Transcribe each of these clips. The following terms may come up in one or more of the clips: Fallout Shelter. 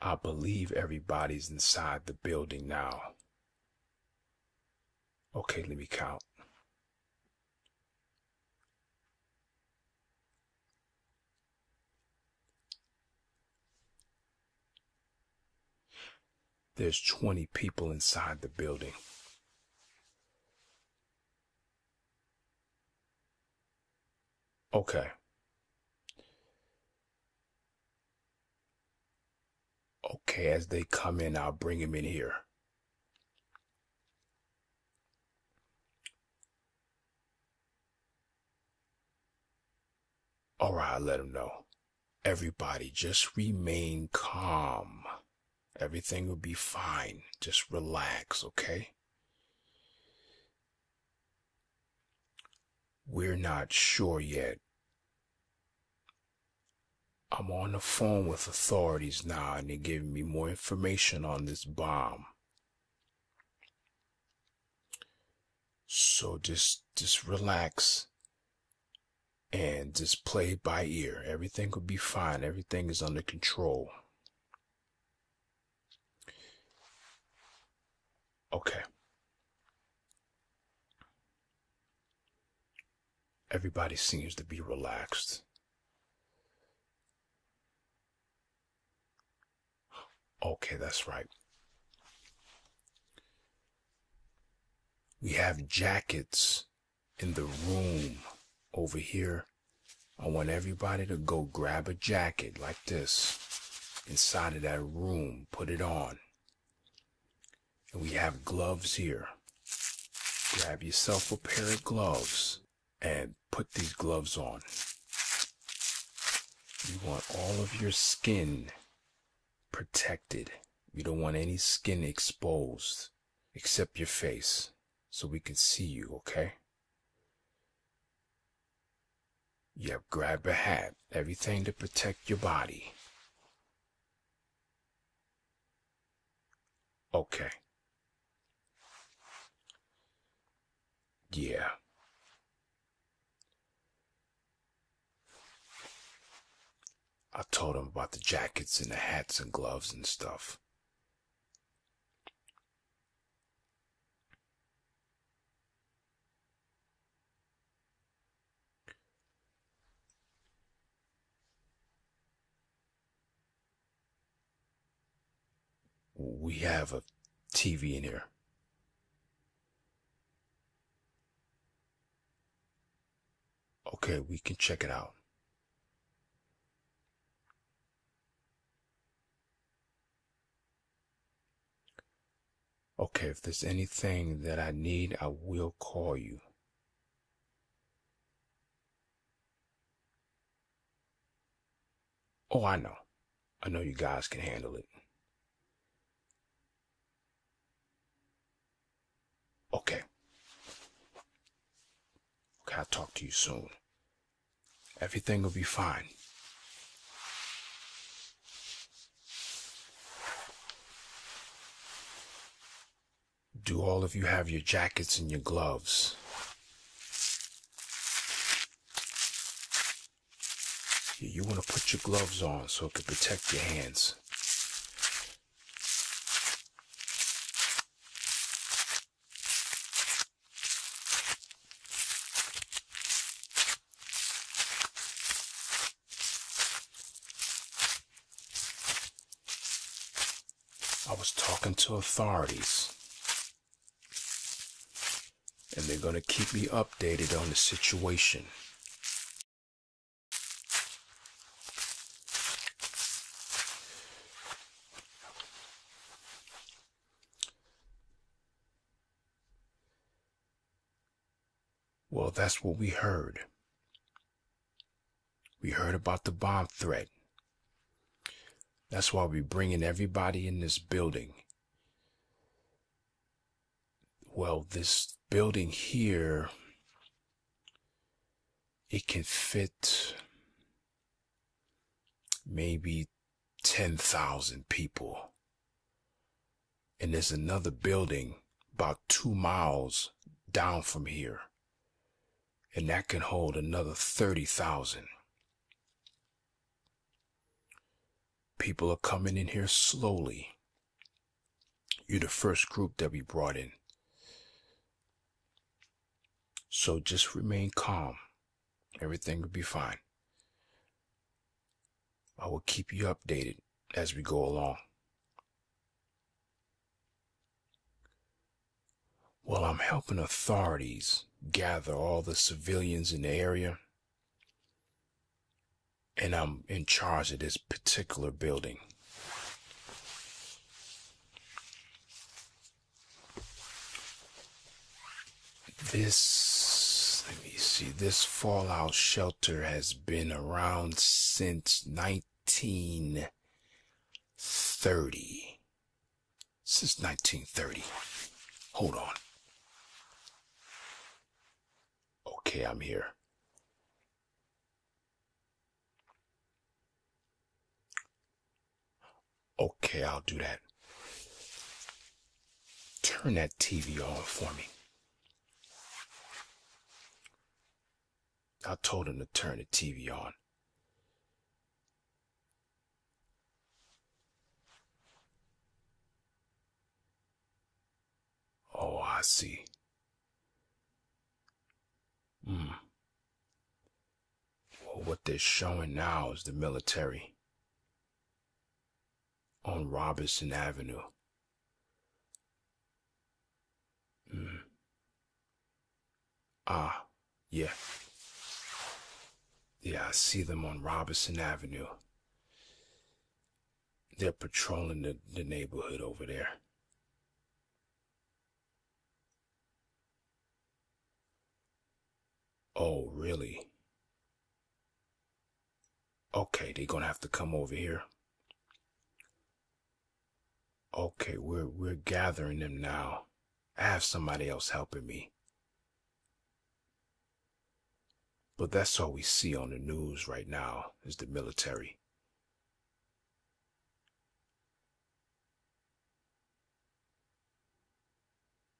I believe everybody's inside the building now. Okay, let me count. There's 20 people inside the building. Okay. Okay, as they come in, I'll bring them in here. All right, I'll let them know. Everybody, just remain calm. Everything will be fine. Just relax, okay? We're not sure yet. I'm on the phone with authorities now, and they're giving me more information on this bomb. So just relax and just play by ear. Everything will be fine. Everything is under control. Okay. Everybody seems to be relaxed. Okay, that's right. We have jackets in the room over here. I want everybody to go grab a jacket like this inside of that room. Put it on. And we have gloves here. Grab yourself a pair of gloves and put these gloves on. You want all of your skin protected. You don't want any skin exposed except your face, so we can see you, okay? Yep, grab a hat. Everything to protect your body. Okay. Yeah. I told him about the jackets and the hats and gloves and stuff. We have a TV in here. Okay, we can check it out. Okay, if there's anything that I need, I will call you. Oh, I know. I know you guys can handle it. Okay. Okay, I'll talk to you soon. Everything will be fine. Do all of you have your jackets and your gloves? You want to put your gloves on so it can protect your hands. I was talking to authorities, and they're going to keep me updated on the situation. Well, that's what we heard. We heard about the bomb threat. That's why we're bringing everybody in this building. Well, this building here, it can fit maybe 10,000 people. And there's another building about 2 miles down from here, and that can hold another 30,000 people are coming in here slowly. You're the first group that we brought in. So just remain calm. Everything will be fine. I will keep you updated as we go along. While I'm helping authorities gather all the civilians in the area, and I'm in charge of this particular building, this Fallout Shelter has been around since 1930. Since 1930. Hold on. Okay, I'm here. Okay, I'll do that. Turn that TV on for me. I told him to turn the TV on. Oh, I see. Well, what they're showing now is the military on Robinson Avenue. Yeah. Yeah, I see them on Robinson Avenue. They're patrolling the neighborhood over there. Oh, really? Okay, they're gonna have to come over here. Okay, we're gathering them now. I have somebody else helping me. But that's all we see on the news right now is the military.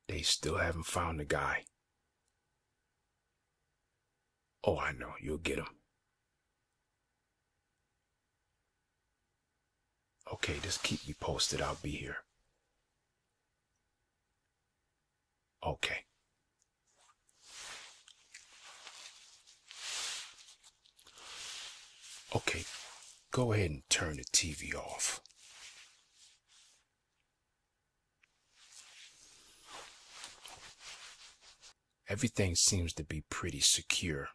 They still haven't found the guy. Oh, I know. You'll get him. Okay, just keep me posted. I'll be here. Okay. Okay, go ahead and turn the TV off. Everything seems to be pretty secure.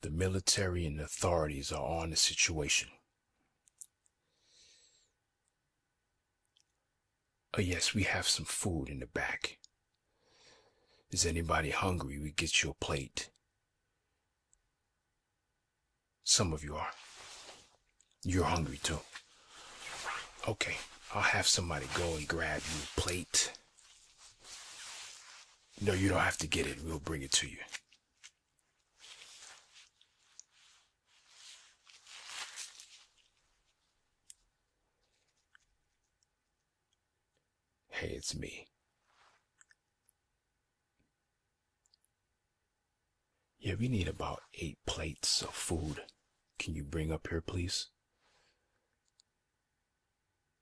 The military and authorities are on the situation. Oh yes, we have some food in the back. Is anybody hungry? We get you a plate. Some of you are. You're hungry too. Okay, I'll have somebody go and grab you a plate. No, you don't have to get it. We'll bring it to you. Hey, it's me. Yeah, we need about 8 plates of food. Can you bring up here, please?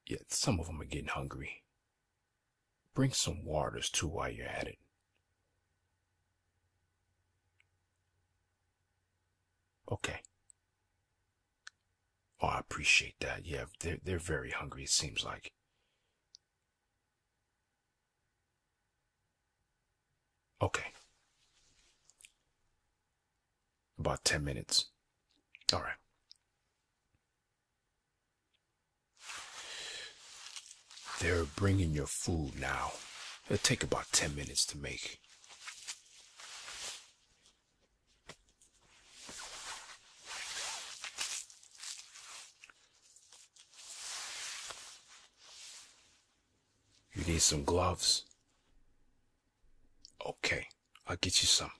Yeah, some of them are getting hungry. Bring some waters, too, while you're at it. Okay. Oh, I appreciate that. Yeah, they're very hungry, it seems like. Okay. About 10 minutes. All right. They're bringing your food now. It'll take about 10 minutes to make. You need some gloves? Okay, I'll get you some.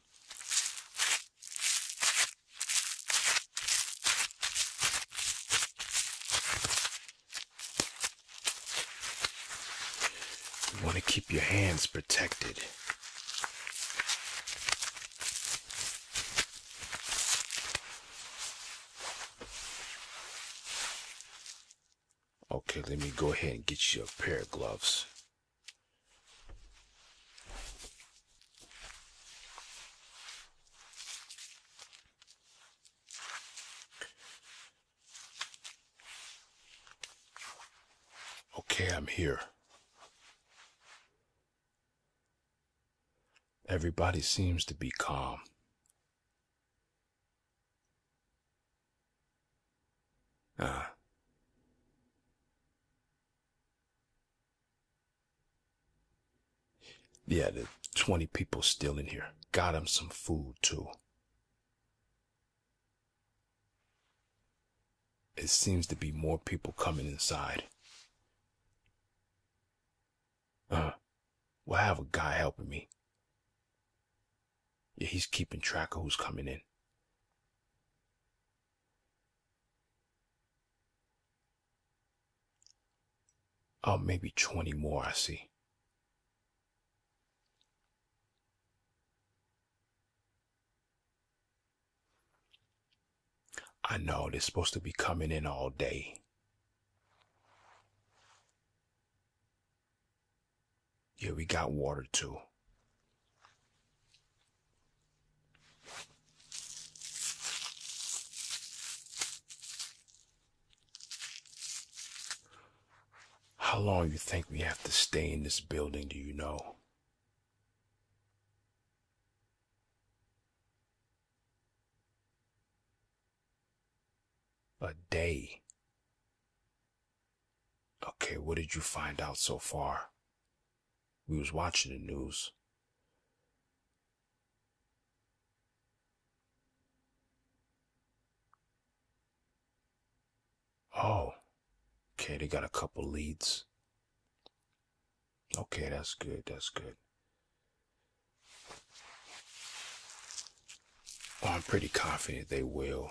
Want to keep your hands protected. Okay, let me go ahead and get you a pair of gloves. Okay, I'm here. Everybody seems to be calm. Yeah, the 20 people still in here. Got them some food, too. It seems to be more people coming inside. Well, I have a guy helping me. Yeah, he's keeping track of who's coming in. Oh, maybe 20 more, I see. I know, they're supposed to be coming in all day. Yeah, we got water, too. How long you think we have to stay in this building, do you know? A day. Okay, what did you find out so far? We was watching the news. Oh. Okay, they got a couple leads. Okay, that's good, that's good. Well, I'm pretty confident they will.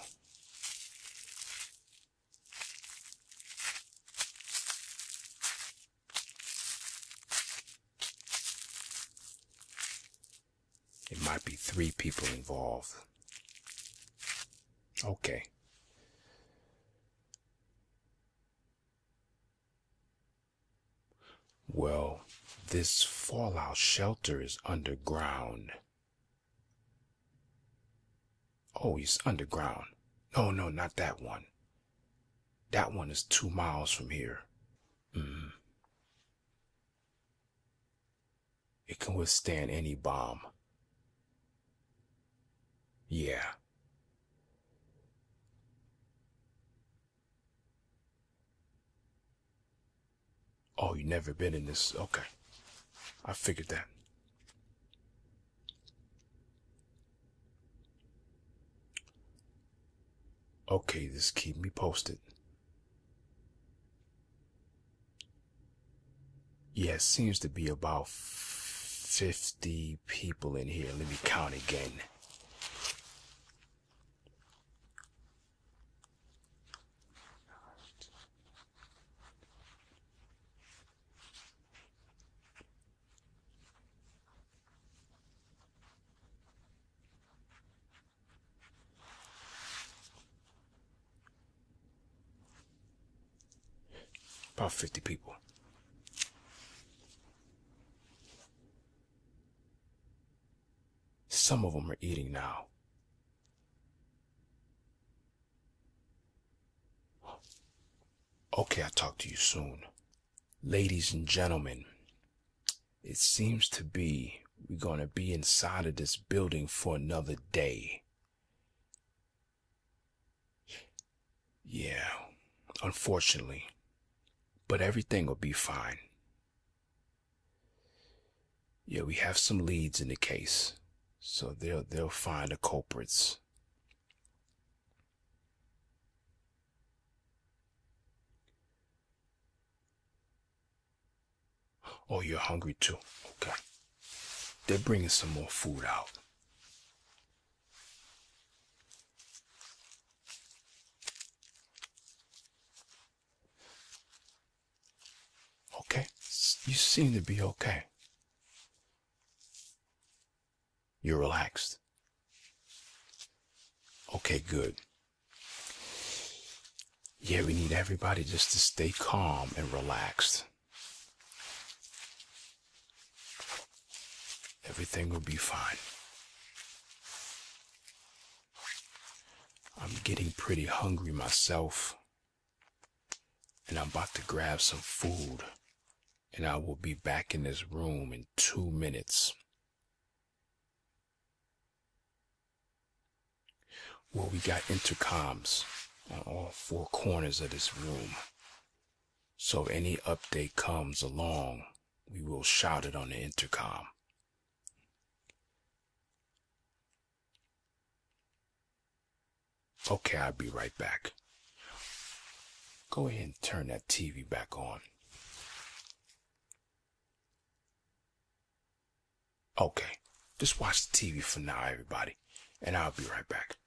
It might be 3 people involved. Okay. Well, this Fallout Shelter is underground. Oh, it's underground. No, not that one. That one is 2 miles from here. It can withstand any bomb. Yeah. Oh, you've never been in this. Okay. I figured that. Okay, just keep me posted. Yeah, it seems to be about 50 people in here. Let me count again. About 50 people. Some of them are eating now. Okay, I'll talk to you soon. Ladies and gentlemen, it seems to be we're going to be inside of this building for another day. Yeah, unfortunately. But everything will be fine. Yeah, we have some leads in the case, so they'll find the culprits. Oh, you're hungry too. Okay. They're bringing some more food out. Okay, you seem to be okay. You're relaxed. Okay, good. Yeah, we need everybody just to stay calm and relaxed. Everything will be fine. I'm getting pretty hungry myself, and I'm about to grab some food, and I will be back in this room in 2 minutes. Well, we got intercoms on all 4 corners of this room, so if any update comes along, we will shout it on the intercom. Okay, I'll be right back. Go ahead and turn that TV back on. Okay, just watch the TV for now, everybody, and I'll be right back.